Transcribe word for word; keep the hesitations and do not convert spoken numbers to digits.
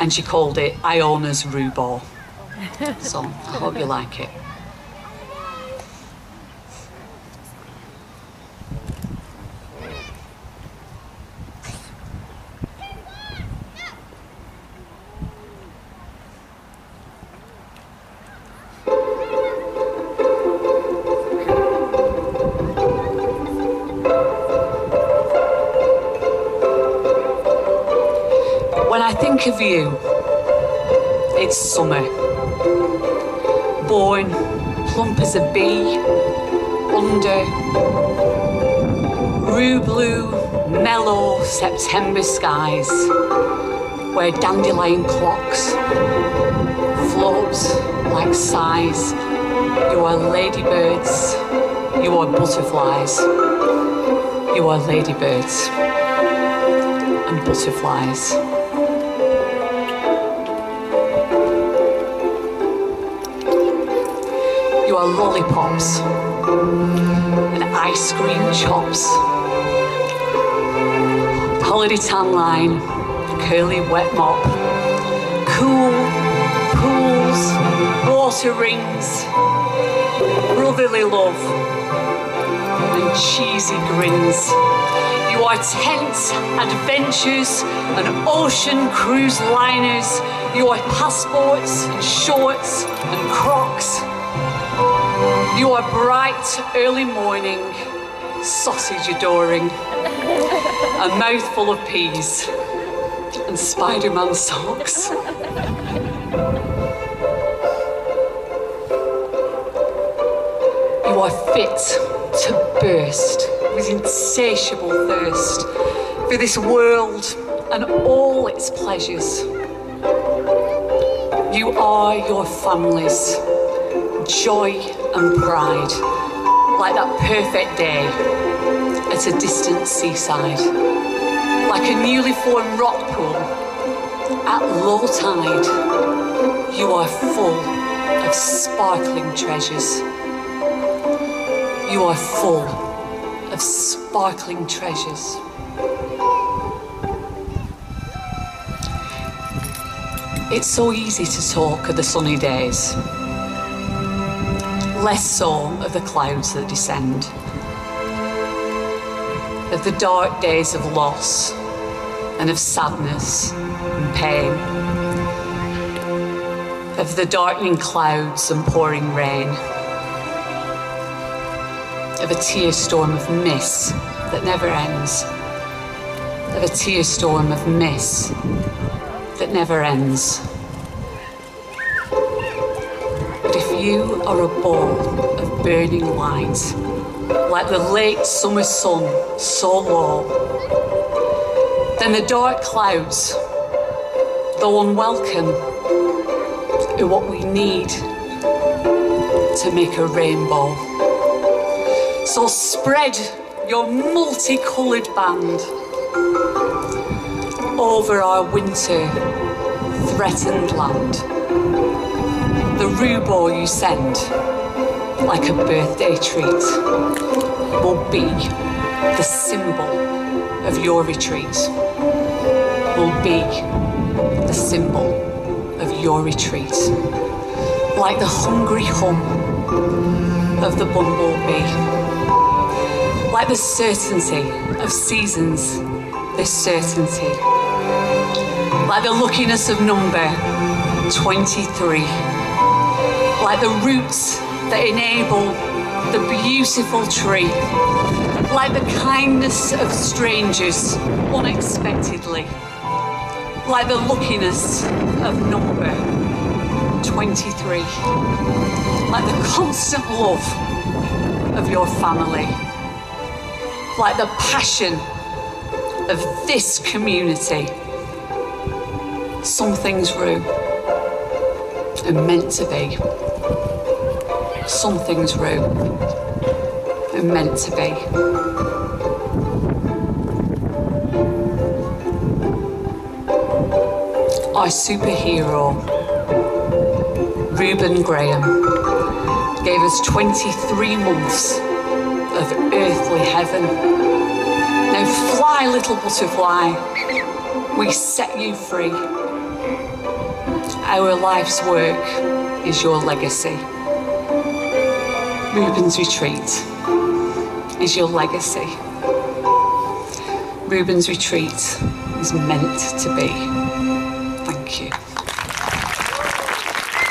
and she called it Iona's REUBow. So I hope you like it. When I think of you, it's summer. Born plump as a bee, under rue-blue, mellow September skies, where dandelion clocks floats like sighs. You are ladybirds, you are butterflies, you are ladybirds and butterflies. You are lollipops and ice cream chops. Holiday tan line, curly wet mop, cool pools, water rings, brotherly love and cheesy grins. You are tents, adventures and ocean cruise liners. You are passports and shorts and crocs. You are bright early morning, sausage adoring, a mouthful of peas and Spider-Man socks. You are fit to burst with insatiable thirst for this world and all its pleasures. You are your family's joy and pride, like that perfect day at a distant seaside, like a newly formed rock pool at low tide. You are full of sparkling treasures. You are full of sparkling treasures. It's so easy to talk of the sunny days, less so of the clouds that descend, of the dark days of loss and of sadness and pain, of the darkening clouds and pouring rain, of a tear storm of mist that never ends, of a tear storm of mist that never ends. You are a ball of burning light, like the late summer sun, so low. Then the dark clouds, though unwelcome, are what we need to make a rainbow. So spread your multicoloured band over our winter threatened land. The REUBow you send, like a birthday treat, will be the symbol of your retreat, will be the symbol of your retreat. Like the hungry hum of the bumblebee, like the certainty of seasons, this certainty, like the luckiness of number twenty-three. Like the roots that enable the beautiful tree, like the kindness of strangers unexpectedly, like the luckiness of number twenty-three, like the constant love of your family, like the passion of this community. Some things rue and meant to be. Some things rue and meant to be. Our superhero, Reuben Graham, gave us twenty-three months of earthly heaven. Now fly, little butterfly, we set you free. Our life's work is your legacy. Reuben's Retreat is your legacy. Reuben's Retreat is meant to be. Thank you.